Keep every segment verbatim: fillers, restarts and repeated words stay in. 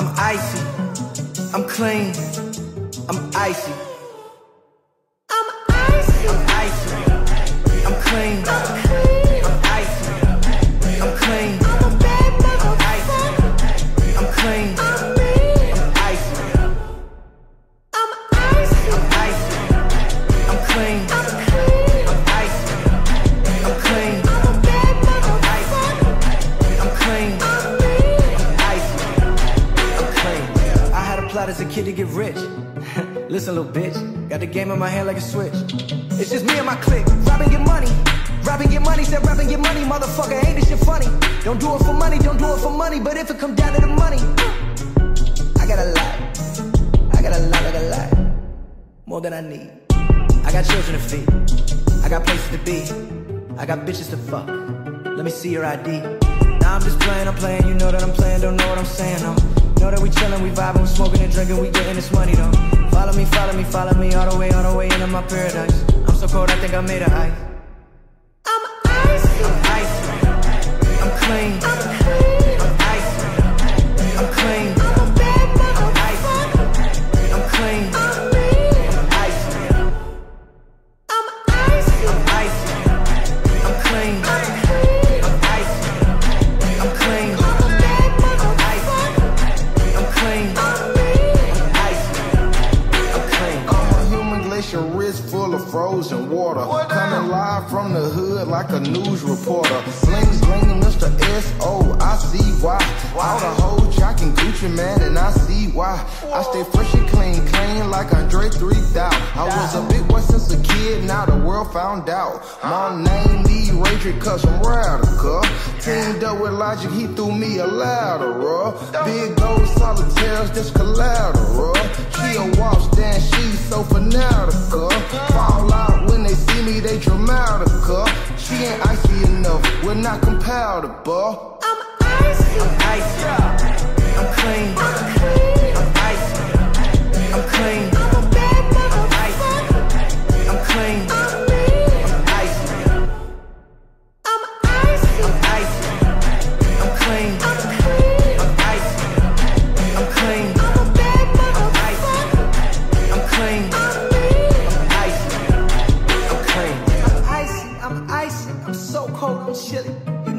I'm icy, I'm clean, I'm icy. I'm icy, I'm icy, I'm clean, I'm icy, I'm clean, I'm a bad motherfucker, I'm clean, I'm me, I'm icy, I'm icy, I'm icy, I'm clean, I'm icy, I'm clean, I'm a bad motherfucker, I'm clean. As a kid to get rich. Listen, little bitch, got the game in my hand like a switch. It's just me and my clique, robbing your money, robbing your money, said robbing your money, motherfucker. Ain't this shit funny? Don't do it for money, don't do it for money, but if it come down to the money, I got a lot, I got a lot, I got a lot, more than I need. I got children to feed, I got places to be, I got bitches to fuck. Let me see your I D. Now I'm just playing, I'm playing, you know that I'm playing, don't know what I'm saying, though. Know that we chillin', we vibin', we smoking and drinking, we getting this money though. Follow me, follow me, follow me, all the way, all the way into my paradise. I'm so cold, I think I made of ice. I'm icy, I'm icy, I'm clean, I'm clean, I'm icy, I'm clean, I'm a bad motherfucker, I'm clean, I'm me, I'm icy, I'm icy, I'm icy, I'm clean, I'm clean, I'm icy, I'm clean. Your wrist full of frozen water. Coming live from the hood like a news reporter. Bling, bling, Mister S O I C Y. All the whole jockin' Gucci Mane, and I see why. I stay fresh and clean, clean like Andre three thousand. I was a big boy since a kid, now the world found out. My name is Radric, cause I'm radical. Teamed up with Logic, he threw me a lateral. Big gold solitaires, that's collateral. She a waltz dance, she's so fanatical. Fall out when they see me, they dramatical. She ain't icy enough, we're not compatible. I'm icy, I'm icy, I'm clean, I'm icy, I'm clean, I'm a bad motherfucker, I'm clean, I'm me, I'm icy, I'm icy, I'm icy, I'm clean, I'm icy, I'm clean, I'm a bad motherfucker, I'm clean, I'm me, I'm icy, I'm clean, I'm icy, I'm icy, I'm so cold, I'm chilly.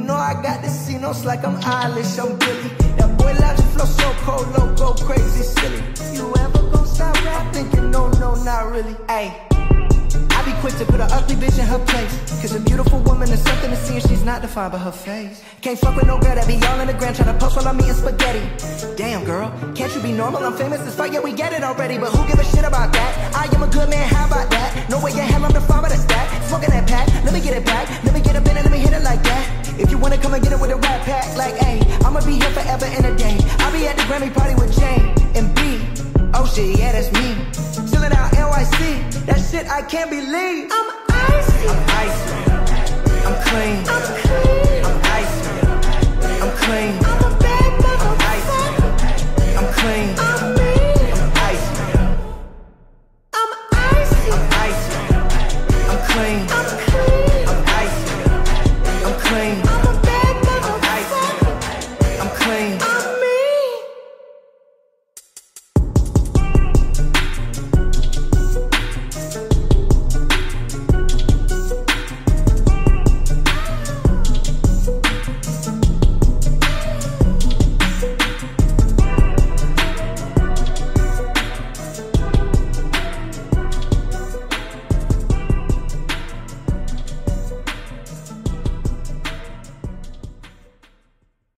No, I got the C-notes like I'm Eilish, I'm Billy. That boy Logic flow so cold, loco, crazy, silly. You ever gon' stop rap? Thinking no, no, not really. Ayy, I be quick to put an ugly bitch in her place, cause a beautiful woman is something to see, and she's not defined by her face. Can't fuck with no girl that be all in the gram tryna post while I'm eating spaghetti. Damn girl, can't you be normal? I'm famous as fuck, yeah we get it already, but who give a shit about that? I am a good man, how about that? No way in hell I'm defined by the stack. Smoking that pack, let me get it back, let me get a bit and let me hit it like that. If you wanna come and get it with a rap pack, like ayy, I'ma be here forever and a day. I'll be at the Grammy party with Jane and B. Oh shit, yeah, that's me. Chillin' out N Y C, that shit I can't believe. I'm icy, I'm icy, I'm clean, I'm clean.